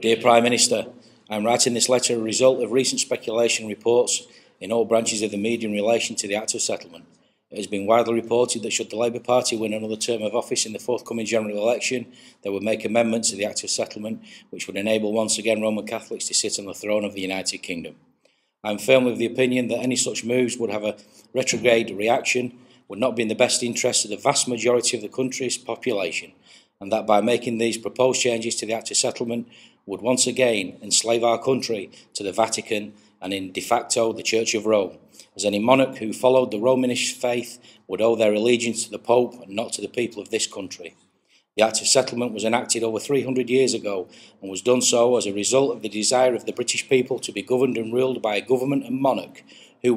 Dear Prime Minister, I am writing this letter as a result of recent speculation reports in all branches of the media in relation to the Act of Settlement. It has been widely reported that should the Labour Party win another term of office in the forthcoming general election, they would make amendments to the Act of Settlement which would enable once again Roman Catholics to sit on the throne of the United Kingdom. I am firmly of the opinion that any such moves would have a retrograde reaction, would not be in the best interest of the vast majority of the country's population, and that by making these proposed changes to the Act of Settlement would once again enslave our country to the Vatican and in de facto the Church of Rome, as any monarch who followed the Romanish faith would owe their allegiance to the Pope and not to the people of this country. The Act of Settlement was enacted over 300 years ago and was done so as a result of the desire of the British people to be governed and ruled by a government and monarch who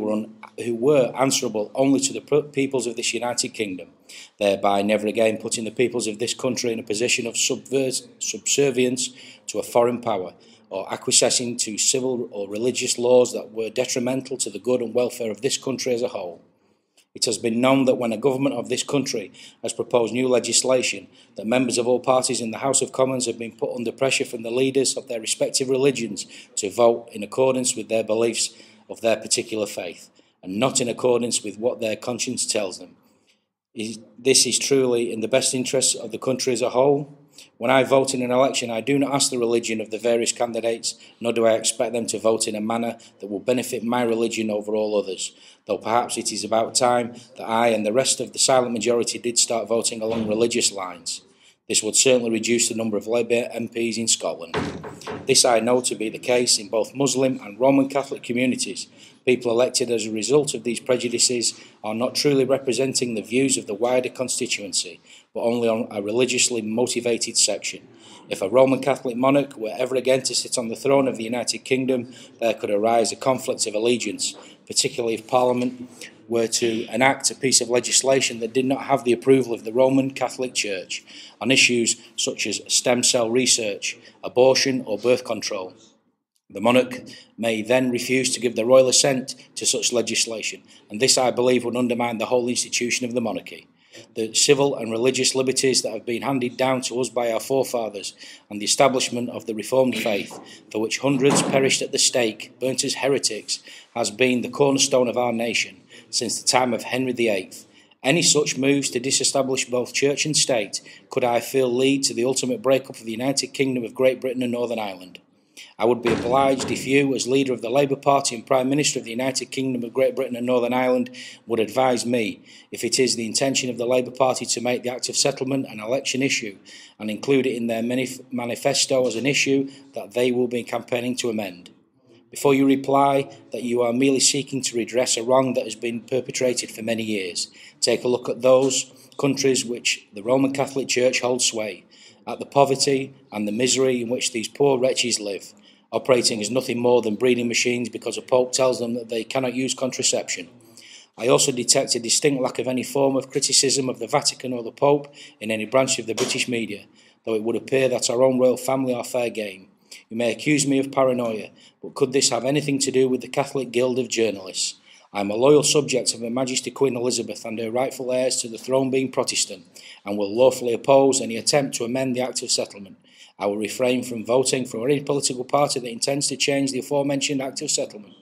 were answerable only to the peoples of this United Kingdom, thereby never again putting the peoples of this country in a position of subservience to a foreign power, or acquiescing to civil or religious laws that were detrimental to the good and welfare of this country as a whole. It has been known that when a government of this country has proposed new legislation, that members of all parties in the House of Commons have been put under pressure from the leaders of their respective religions to vote in accordance with their beliefs of their particular faith, and not in accordance with what their conscience tells them. This is truly in the best interests of the country as a whole. When I vote in an election, I do not ask the religion of the various candidates, nor do I expect them to vote in a manner that will benefit my religion over all others, though perhaps it is about time that I and the rest of the silent majority did start voting along religious lines. This would certainly reduce the number of Labour MPs in Scotland. This I know to be the case in both Muslim and Roman Catholic communities. People elected as a result of these prejudices are not truly representing the views of the wider constituency, but only on a religiously motivated section. If a Roman Catholic monarch were ever again to sit on the throne of the United Kingdom, there could arise a conflict of allegiance, particularly if Parliament were to enact a piece of legislation that did not have the approval of the Roman Catholic Church on issues such as stem cell research, abortion or birth control. The monarch may then refuse to give the royal assent to such legislation, and this, I believe, would undermine the whole institution of the monarchy. The civil and religious liberties that have been handed down to us by our forefathers, and the establishment of the Reformed faith, for which hundreds perished at the stake, burnt as heretics, has been the cornerstone of our nation since the time of Henry VIII. Any such moves to disestablish both church and state could, I feel, lead to the ultimate breakup of the United Kingdom of Great Britain and Northern Ireland. I would be obliged if you, as leader of the Labour Party and Prime Minister of the United Kingdom of Great Britain and Northern Ireland, would advise me if it is the intention of the Labour Party to make the Act of Settlement an election issue and include it in their manifesto as an issue that they will be campaigning to amend. Before you reply that you are merely seeking to redress a wrong that has been perpetrated for many years, take a look at those countries which the Roman Catholic Church holds sway, at the poverty and the misery in which these poor wretches live, operating as nothing more than breeding machines because a Pope tells them that they cannot use contraception. I also detect a distinct lack of any form of criticism of the Vatican or the Pope in any branch of the British media, though it would appear that our own royal family are fair game. You may accuse me of paranoia, but could this have anything to do with the Catholic Guild of Journalists? I am a loyal subject of Her Majesty Queen Elizabeth and her rightful heirs to the throne being Protestant, and will lawfully oppose any attempt to amend the Act of Settlement. I will refrain from voting for any political party that intends to change the aforementioned Act of Settlement.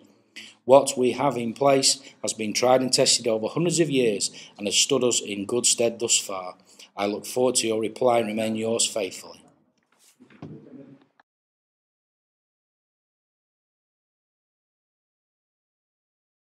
What we have in place has been tried and tested over hundreds of years and has stood us in good stead thus far. I look forward to your reply and remain yours faithfully.